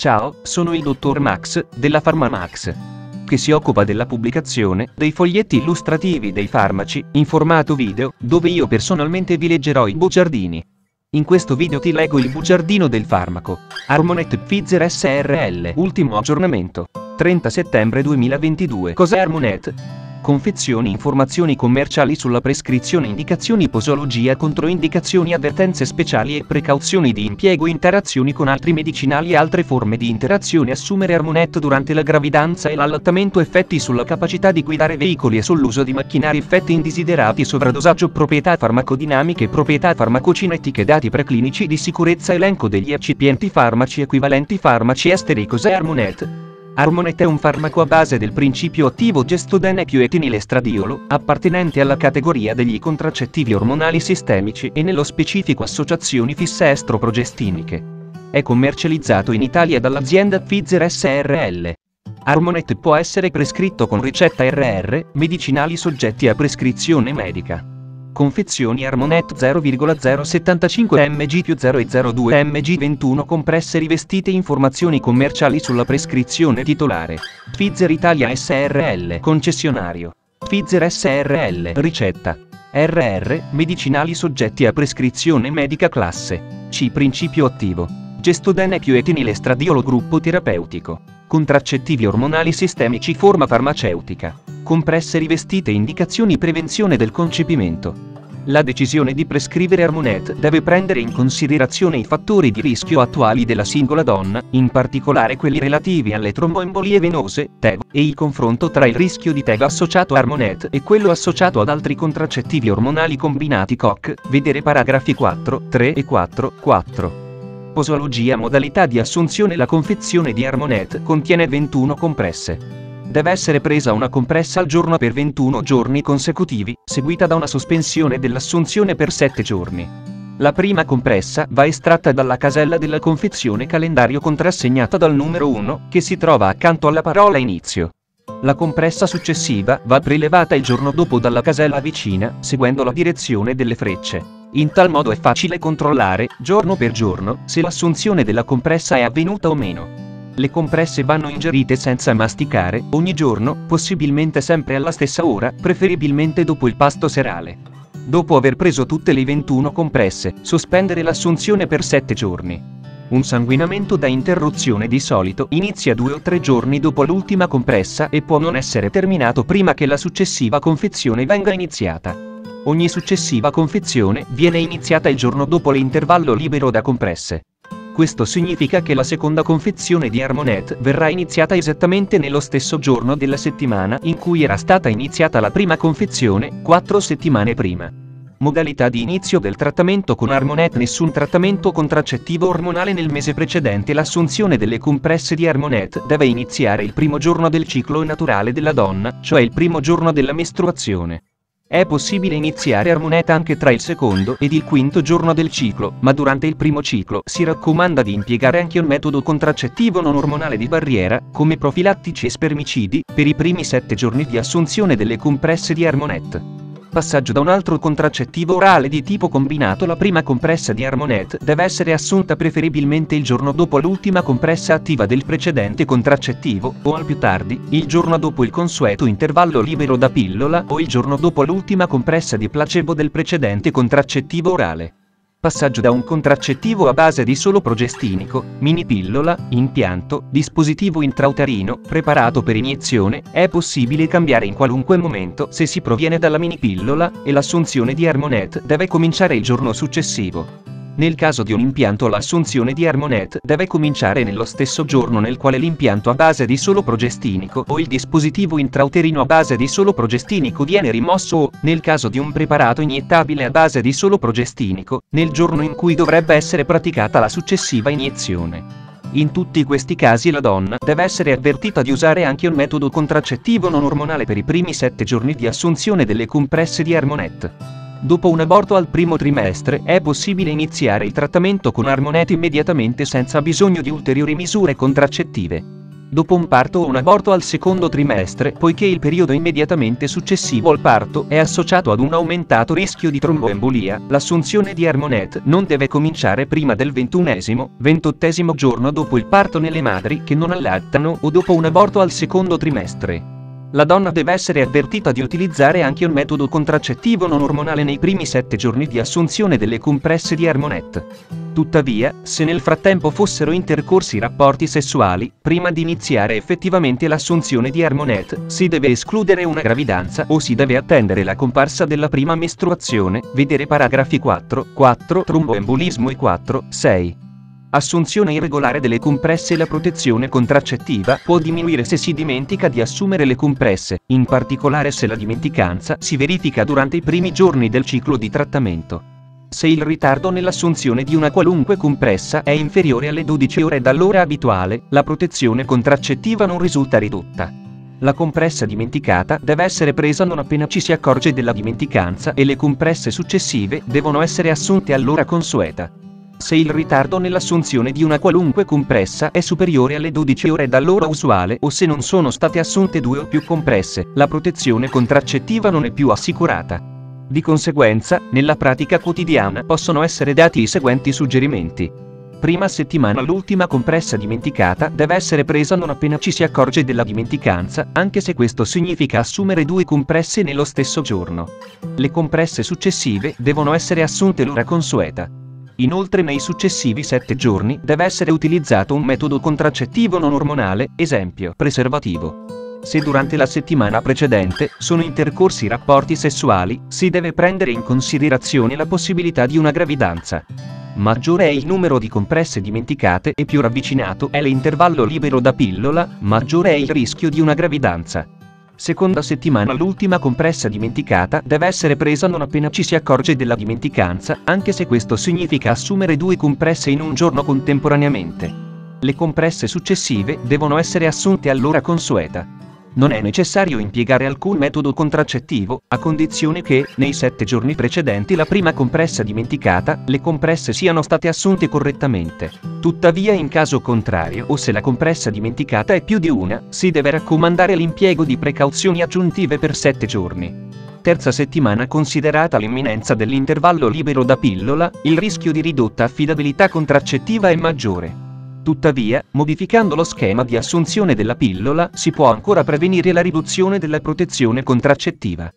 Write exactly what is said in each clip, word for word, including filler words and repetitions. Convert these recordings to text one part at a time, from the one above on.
Ciao, sono il dottor Max, della PharmaMax, che si occupa della pubblicazione dei foglietti illustrativi dei farmaci, in formato video, dove io personalmente vi leggerò i bugiardini. In questo video ti leggo il bugiardino del farmaco Harmonet Pfizer S R L, ultimo aggiornamento, trenta settembre duemilaventidue. Cos'è Harmonet? Confezioni, informazioni commerciali sulla prescrizione, indicazioni, posologia, controindicazioni, avvertenze speciali e precauzioni di impiego, interazioni con altri medicinali e altre forme di interazione, assumere Harmonet durante la gravidanza e l'allattamento, effetti sulla capacità di guidare veicoli e sull'uso di macchinari, effetti indesiderati, sovradosaggio, proprietà farmacodinamiche, proprietà farmacocinetiche, dati preclinici di sicurezza, elenco degli eccipienti, farmaci equivalenti, farmaci esteri. Cos'è Harmonet? Harmonet è un farmaco a base del principio attivo gestodene più etinilestradiolo, appartenente alla categoria degli contraccettivi ormonali sistemici e nello specifico associazioni fisse estroprogestiniche. È commercializzato in Italia dall'azienda Pfizer S R L. Harmonet può essere prescritto con ricetta R R, medicinali soggetti a prescrizione medica. Confezioni Harmonet zero virgola zero settantacinque milliligrammi più zero virgola zero due milligrammi ventuno compresse rivestite. Informazioni commerciali sulla prescrizione. Titolare Pfizer Italia S R L. Concessionario Pfizer S R L. Ricetta R R, medicinali soggetti a prescrizione medica, classe C, principio attivo gestodene più etinilestradiolo, gruppo terapeutico contraccettivi ormonali sistemici, forma farmaceutica, compresse rivestite, indicazioni prevenzione del concepimento. La decisione di prescrivere Harmonet deve prendere in considerazione i fattori di rischio attuali della singola donna, in particolare quelli relativi alle tromboembolie venose, T E V, e il confronto tra il rischio di T E V associato a Harmonet e quello associato ad altri contraccettivi ormonali combinati C O C, vedere paragrafi quattro, tre e quattro, quattro. Posologia, modalità di assunzione. La confezione di Harmonet contiene ventuno compresse. Deve essere presa una compressa al giorno per ventuno giorni consecutivi, seguita da una sospensione dell'assunzione per sette giorni. La prima compressa va estratta dalla casella della confezione calendario contrassegnata dal numero uno, che si trova accanto alla parola inizio. La compressa successiva va prelevata il giorno dopo dalla casella vicina, seguendo la direzione delle frecce. In tal modo è facile controllare, giorno per giorno, se l'assunzione della compressa è avvenuta o meno. Le compresse vanno ingerite senza masticare, ogni giorno, possibilmente sempre alla stessa ora, preferibilmente dopo il pasto serale. Dopo aver preso tutte le ventuno compresse, sospendere l'assunzione per sette giorni. Un sanguinamento da interruzione di solito inizia due o tre giorni dopo l'ultima compressa e può non essere terminato prima che la successiva confezione venga iniziata. Ogni successiva confezione viene iniziata il giorno dopo l'intervallo libero da compresse. Questo significa che la seconda confezione di Harmonet verrà iniziata esattamente nello stesso giorno della settimana in cui era stata iniziata la prima confezione, quattro settimane prima. Modalità di inizio del trattamento con Harmonet. Nessun trattamento contraccettivo ormonale nel mese precedente l'assunzione delle compresse di Harmonet deve iniziare il primo giorno del ciclo naturale della donna, cioè il primo giorno della mestruazione. È possibile iniziare Harmonet anche tra il secondo ed il quinto giorno del ciclo, ma durante il primo ciclo si raccomanda di impiegare anche un metodo contraccettivo non ormonale di barriera, come profilattici e spermicidi, per i primi sette giorni di assunzione delle compresse di Harmonet. Passaggio da un altro contraccettivo orale di tipo combinato. La prima compressa di Harmonet deve essere assunta preferibilmente il giorno dopo l'ultima compressa attiva del precedente contraccettivo, o al più tardi, il giorno dopo il consueto intervallo libero da pillola o il giorno dopo l'ultima compressa di placebo del precedente contraccettivo orale. Passaggio da un contraccettivo a base di solo progestinico, minipillola, impianto, dispositivo intrauterino, preparato per iniezione, è possibile cambiare in qualunque momento se si proviene dalla minipillola, e l'assunzione di Harmonet deve cominciare il giorno successivo. Nel caso di un impianto l'assunzione di Harmonet deve cominciare nello stesso giorno nel quale l'impianto a base di solo progestinico o il dispositivo intrauterino a base di solo progestinico viene rimosso o, nel caso di un preparato iniettabile a base di solo progestinico, nel giorno in cui dovrebbe essere praticata la successiva iniezione. In tutti questi casi la donna deve essere avvertita di usare anche un metodo contraccettivo non ormonale per i primi sette giorni di assunzione delle compresse di Harmonet. Dopo un aborto al primo trimestre è possibile iniziare il trattamento con Harmonet immediatamente senza bisogno di ulteriori misure contraccettive. dopo un parto o un aborto al secondo trimestre, poiché il periodo immediatamente successivo al parto è associato ad un aumentato rischio di tromboembolia. L'assunzione di Harmonet non deve cominciare prima del ventunesimo ventottesimo giorno dopo il parto nelle madri che non allattano o dopo un aborto al secondo trimestre. La donna deve essere avvertita di utilizzare anche un metodo contraccettivo non ormonale nei primi sette giorni di assunzione delle compresse di Harmonet. Tuttavia, se nel frattempo fossero intercorsi rapporti sessuali, prima di iniziare effettivamente l'assunzione di Harmonet, si deve escludere una gravidanza o si deve attendere la comparsa della prima mestruazione, vedere paragrafi quattro quattro tromboembolismo e quattro sei. Assunzione irregolare delle compresse. La protezione contraccettiva può diminuire se si dimentica di assumere le compresse, in particolare se la dimenticanza si verifica durante i primi giorni del ciclo di trattamento. Se il ritardo nell'assunzione di una qualunque compressa è inferiore alle dodici ore dall'ora abituale, la protezione contraccettiva non risulta ridotta. La compressa dimenticata deve essere presa non appena ci si accorge della dimenticanza e le compresse successive devono essere assunte all'ora consueta. Se il ritardo nell'assunzione di una qualunque compressa è superiore alle dodici ore dall'ora usuale o se non sono state assunte due o più compresse, la protezione contraccettiva non è più assicurata. Di conseguenza, nella pratica quotidiana possono essere dati i seguenti suggerimenti. Prima settimana: l'ultima compressa dimenticata deve essere presa non appena ci si accorge della dimenticanza, anche se questo significa assumere due compresse nello stesso giorno. Le compresse successive devono essere assunte l'ora consueta. Inoltre, nei successivi sette giorni deve essere utilizzato un metodo contraccettivo non ormonale, esempio preservativo. Se durante la settimana precedente sono intercorsi rapporti sessuali, si deve prendere in considerazione la possibilità di una gravidanza. Maggiore è il numero di compresse dimenticate e più ravvicinato è l'intervallo libero da pillola, maggiore è il rischio di una gravidanza. Seconda settimana: l'ultima compressa dimenticata deve essere presa non appena ci si accorge della dimenticanza, anche se questo significa assumere due compresse in un giorno contemporaneamente. Le compresse successive devono essere assunte all'ora consueta. Non è necessario impiegare alcun metodo contraccettivo, a condizione che, nei sette giorni precedenti la prima compressa dimenticata, le compresse siano state assunte correttamente. Tuttavia, in caso contrario o se la compressa dimenticata è più di una, si deve raccomandare l'impiego di precauzioni aggiuntive per sette giorni. Terza settimana: considerata l'imminenza dell'intervallo libero da pillola, il rischio di ridotta affidabilità contraccettiva è maggiore. Tuttavia, modificando lo schema di assunzione della pillola, si può ancora prevenire la riduzione della protezione contraccettiva.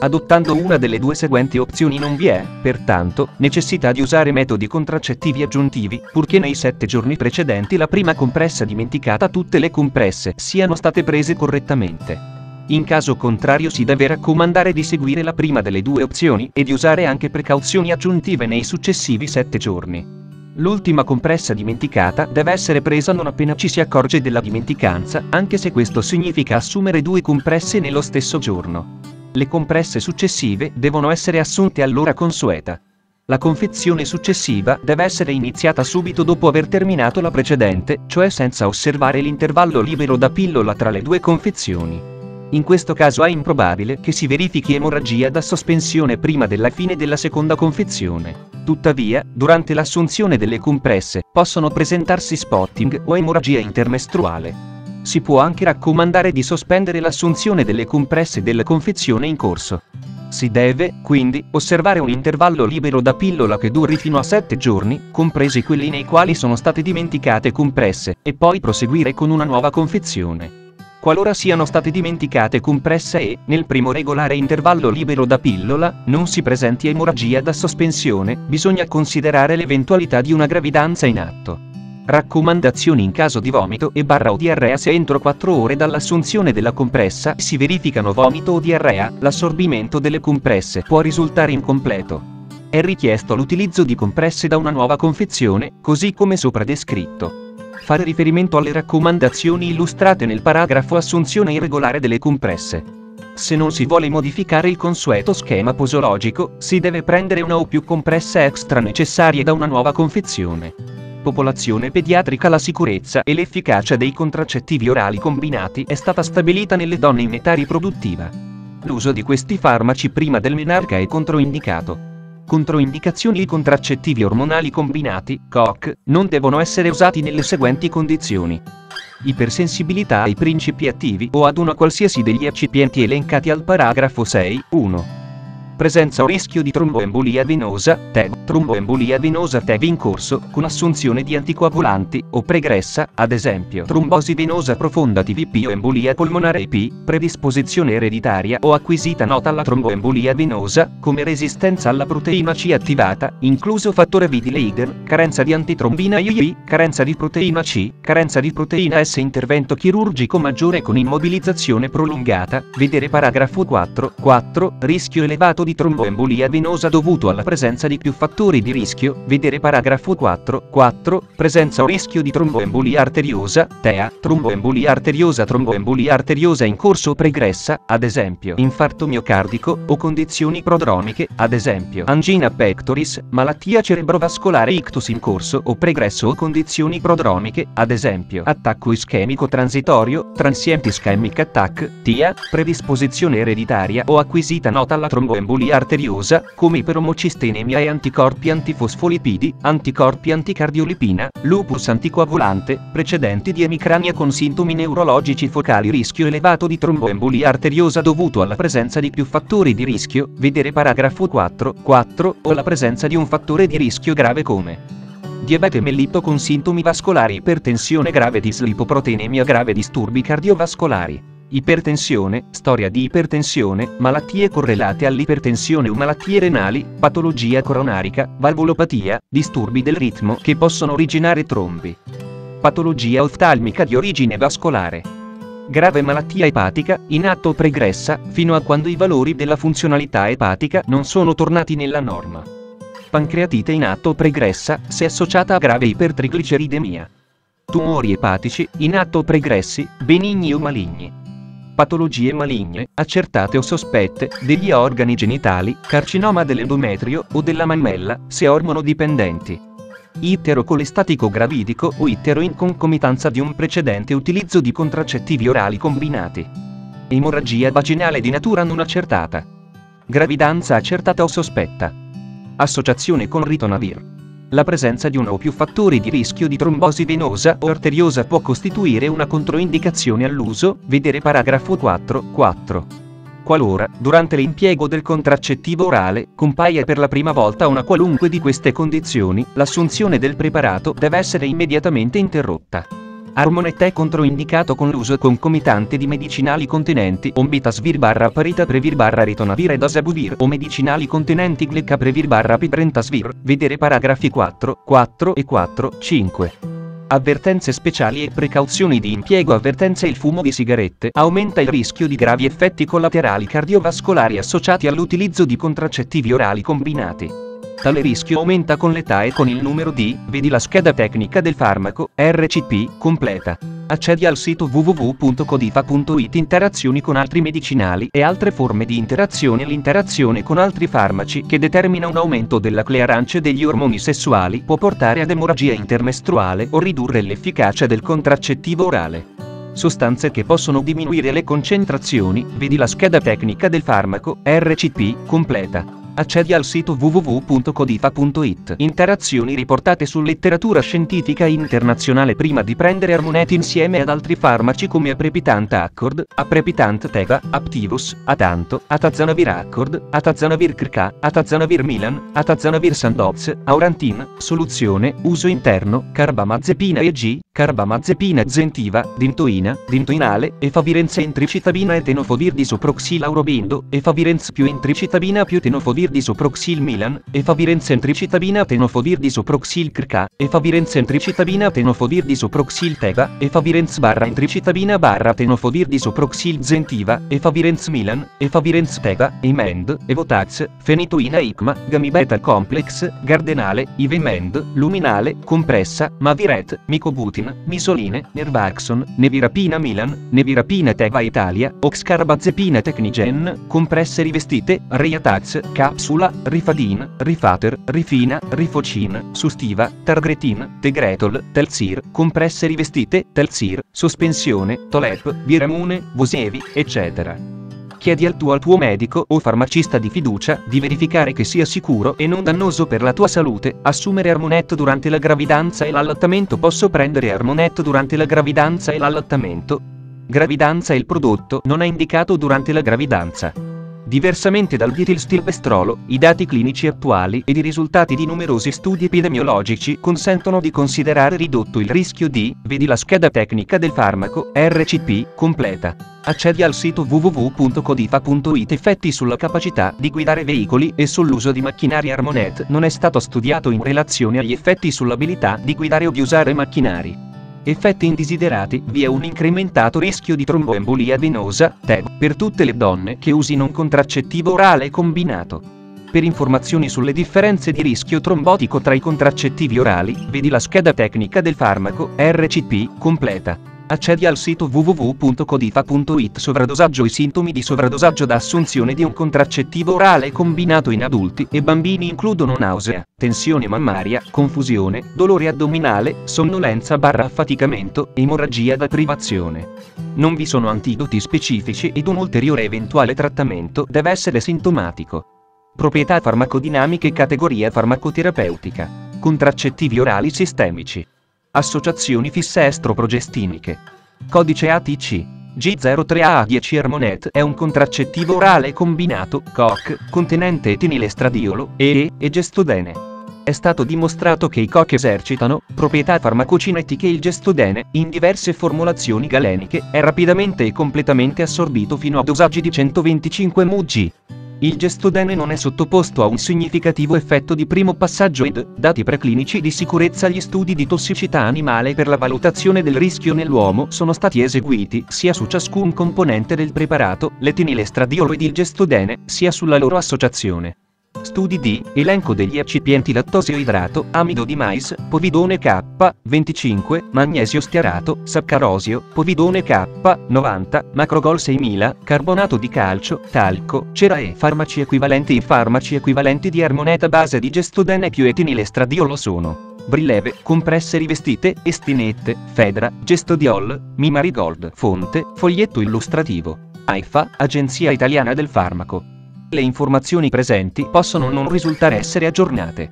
Adottando una delle due seguenti opzioni non vi è, pertanto, necessità di usare metodi contraccettivi aggiuntivi, purché nei sette giorni precedenti la prima compressa dimenticata tutte le compresse siano state prese correttamente. In caso contrario si deve raccomandare di seguire la prima delle due opzioni e di usare anche precauzioni aggiuntive nei successivi sette giorni. L'ultima compressa dimenticata deve essere presa non appena ci si accorge della dimenticanza, anche se questo significa assumere due compresse nello stesso giorno. Le compresse successive devono essere assunte all'ora consueta. La confezione successiva deve essere iniziata subito dopo aver terminato la precedente, cioè senza osservare l'intervallo libero da pillola tra le due confezioni. In questo caso è improbabile che si verifichi emorragia da sospensione prima della fine della seconda confezione. Tuttavia, durante l'assunzione delle compresse, possono presentarsi spotting o emorragia intermestruale. Si può anche raccomandare di sospendere l'assunzione delle compresse della confezione in corso. Si deve, quindi, osservare un intervallo libero da pillola che duri fino a sette giorni, compresi quelli nei quali sono state dimenticate compresse, e poi proseguire con una nuova confezione. Qualora siano state dimenticate compresse e, nel primo regolare intervallo libero da pillola, non si presenti emorragia da sospensione, bisogna considerare l'eventualità di una gravidanza in atto. Raccomandazioni: in caso di vomito e barra o diarrea, se entro quattro ore dall'assunzione della compressa si verificano vomito o diarrea, l'assorbimento delle compresse può risultare incompleto. È richiesto l'utilizzo di compresse da una nuova confezione, così come sopra descritto. Fare riferimento alle raccomandazioni illustrate nel paragrafo assunzione irregolare delle compresse. Se non si vuole modificare il consueto schema posologico, si deve prendere una o più compresse extra necessarie da una nuova confezione. Popolazione pediatrica. La sicurezza e l'efficacia dei contraccettivi orali combinati è stata stabilita nelle donne in età riproduttiva. L'uso di questi farmaci prima del menarca è controindicato. Controindicazioni: i contraccettivi ormonali combinati, C O C, non devono essere usati nelle seguenti condizioni. Ipersensibilità ai principi attivi o ad uno qualsiasi degli eccipienti elencati al paragrafo sei punto uno. Presenza o rischio di tromboembolia venosa, T E V, tromboembolia venosa T E V in corso, con assunzione di anticoagulanti, o pregressa, ad esempio trombosi venosa profonda T V P o embolia polmonare I P, predisposizione ereditaria o acquisita nota alla tromboembolia venosa, come resistenza alla proteina C attivata, incluso fattore V di Leiden, carenza di antitrombina tre, carenza di proteina C, carenza di proteina S, intervento chirurgico maggiore con immobilizzazione prolungata, vedere paragrafo quattro punto quattro, rischio elevato di di tromboembolia venosa dovuto alla presenza di più fattori di rischio, vedere paragrafo quattro punto quattro, presenza o rischio di tromboembolia arteriosa, T E A, tromboembolia arteriosa tromboembolia arteriosa in corso o pregressa, ad esempio infarto miocardico, o condizioni prodromiche, ad esempio angina pectoris, malattia cerebrovascolare ictus in corso o pregresso o condizioni prodromiche, ad esempio attacco ischemico transitorio, transient ischemic attack, T I A, predisposizione ereditaria o acquisita nota alla tromboembolia arteriosa, come iperomocistenemia e anticorpi antifosfolipidi, anticorpi anticardiolipina, lupus anticoagulante, precedenti di emicrania con sintomi neurologici focali. Rischio elevato di tromboembolia arteriosa dovuto alla presenza di più fattori di rischio, vedere paragrafo quattro punto quattro, o la presenza di un fattore di rischio grave come diabete mellito con sintomi vascolari, ipertensione grave, dislipoproteinemia grave, disturbi cardiovascolari. Ipertensione, storia di ipertensione, malattie correlate all'ipertensione o malattie renali, patologia coronarica, valvolopatia, disturbi del ritmo che possono originare trombi. Patologia oftalmica di origine vascolare. Grave malattia epatica, in atto o pregressa, fino a quando i valori della funzionalità epatica non sono tornati nella norma. Pancreatite in atto o pregressa, se associata a grave ipertrigliceridemia. Tumori epatici, in atto o pregressi, benigni o maligni. Patologie maligne, accertate o sospette, degli organi genitali, carcinoma dell'endometrio o della mammella, se ormonodipendenti. Itero colestatico gravidico o itero in concomitanza di un precedente utilizzo di contraccettivi orali combinati. Emorragia vaginale di natura non accertata. Gravidanza accertata o sospetta. Associazione con ritonavir. La presenza di uno o più fattori di rischio di trombosi venosa o arteriosa può costituire una controindicazione all'uso, vedere paragrafo quattro punto quattro. Qualora, durante l'impiego del contraccettivo orale, compaia per la prima volta una qualunque di queste condizioni, l'assunzione del preparato deve essere immediatamente interrotta. Harmonet è controindicato con l'uso concomitante di medicinali contenenti ombitasvir barra paritaprevir barra ritonavir ed asabuvir o medicinali contenenti glecaprevir barra pibrentasvir, vedere paragrafi quattro punto quattro e quattro punto cinque. Avvertenze speciali e precauzioni di impiego. Avvertenze: il fumo di sigarette aumenta il rischio di gravi effetti collaterali cardiovascolari associati all'utilizzo di contraccettivi orali combinati. Tale rischio aumenta con l'età e con il numero di, vedi la scheda tecnica del farmaco, R C P, completa. Accedi al sito w w w punto codifa punto it. Interazioni con altri medicinali e altre forme di interazione. L'interazione con altri farmaci che determina un aumento della clearance degli ormoni sessuali può portare ad emorragia intermestruale o ridurre l'efficacia del contraccettivo orale. Sostanze che possono diminuire le concentrazioni, vedi la scheda tecnica del farmaco, R C P, completa. Accedi al sito w w w punto codifa punto it. Interazioni riportate su letteratura scientifica internazionale. Prima di prendere Harmonet insieme ad altri farmaci come aprepitant Accord, aprepitant Teva, Aptivus, Atanto, Atazanavir Accord, Atazanavir Crca, Atazanavir Milan, Atazanavir Sandoz, Aurantin, soluzione, uso interno, carbamazepina E G, carbamazepina Zentiva, dintoina, dintoinale, efavirenz entricitabina e tenofovir disoproxil aurobindo, efavirenz più entricitabina più tenofovir disoproxil Milan, efavirenz entricitabina tenofovir disoproxil Crca, efavirenz entricitabina tenofovir disoproxil Teva, efavirenz barra entricitabina barra tenofovir disoproxil Zentiva, efavirenz Milan, efavirenz Teva, Emend, Evotax, fenitoina Icma, Gamibeta Complex, Gardenale, Ivemend, Luminale, Compressa, Maviret, Micobutin, Misoline, Nervaxon, Nevirapina Milan, Nevirapina Teva Italia, Oxcarbazepina Tecnigen, compresse rivestite, Reatax, capsula, Rifadin, Rifater, Rifina, Rifocin, Sustiva, Targretin, Tegretol, Telzir, compresse rivestite, Telzir, sospensione, Tolep, Viramune, Vosevi, eccetera. chiedi al tuo, al tuo medico o farmacista di fiducia di verificare che sia sicuro e non dannoso per la tua salute. Assumere Harmonet durante la gravidanza e l'allattamento. Posso prendere Harmonet durante la gravidanza e l'allattamento? Gravidanza. Il prodotto non è indicato durante la gravidanza. Diversamente dal dietilstilbestrolo, i dati clinici attuali ed i risultati di numerosi studi epidemiologici consentono di considerare ridotto il rischio di, vedi la scheda tecnica del farmaco, R C P, completa. Accedi al sito w w w punto codifa punto i t. Effetti sulla capacità di guidare veicoli e sull'uso di macchinari. Harmonet non è stato studiato in relazione agli effetti sull'abilità di guidare o di usare macchinari. Effetti indesiderati. Vi è un incrementato rischio di tromboembolia venosa, T E V, per tutte le donne che usino un contraccettivo orale combinato. Per informazioni sulle differenze di rischio trombotico tra i contraccettivi orali, vedi la scheda tecnica del farmaco, R C P, completa. Accedi al sito w w w punto codifa punto i t. Sovradosaggio. I sintomi di sovradosaggio da assunzione di un contraccettivo orale combinato in adulti e bambini includono nausea, tensione mammaria, confusione, dolore addominale, sonnolenza barra affaticamento, emorragia da privazione. Non vi sono antidoti specifici ed un ulteriore eventuale trattamento deve essere sintomatico. Proprietà farmacodinamiche. Categoria farmacoterapeutica. Contraccettivi orali sistemici. Associazioni fisse estroprogestiniche. Codice A T C. G zero tre A dieci. Harmonet è un contraccettivo orale combinato, C O C, contenente etinilestradiolo, E E, e gestodene. È stato dimostrato che i C O C esercitano proprietà farmacocinetiche. Il gestodene, in diverse formulazioni galeniche, è rapidamente e completamente assorbito fino a dosaggi di centoventicinque milligrami. Il gestodene non è sottoposto a un significativo effetto di primo passaggio ed, dati preclinici di sicurezza, gli studi di tossicità animale per la valutazione del rischio nell'uomo sono stati eseguiti sia su ciascun componente del preparato, l'etinilestradiolo ed il gestodene, sia sulla loro associazione. Studi di, elenco degli eccipienti: lattosio idrato, amido di mais, povidone K venticinque, magnesio stearato, saccarosio, povidone K novanta, macrogol seimila, carbonato di calcio, talco, cera e farmaci equivalenti. I farmaci equivalenti di Harmonet a base di gestodene più etinilestradiolo sono Brilleve, compresse rivestite, Estinette, Fedra, Gestodiol, Mimarigold. Fonte, foglietto illustrativo. AIFA, Agenzia Italiana del Farmaco. Le informazioni presenti possono non risultare essere aggiornate.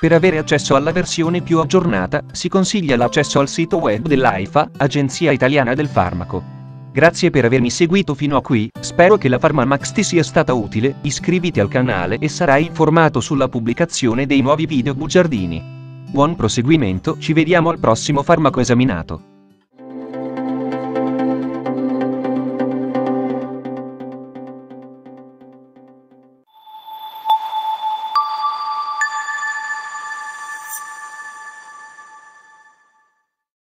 Per avere accesso alla versione più aggiornata, si consiglia l'accesso al sito web dell'AIFA, Agenzia Italiana del Farmaco. Grazie per avermi seguito fino a qui, spero che la Farmamax ti sia stata utile. Iscriviti al canale e sarai informato sulla pubblicazione dei nuovi video bugiardini. Buon proseguimento, ci vediamo al prossimo farmaco esaminato.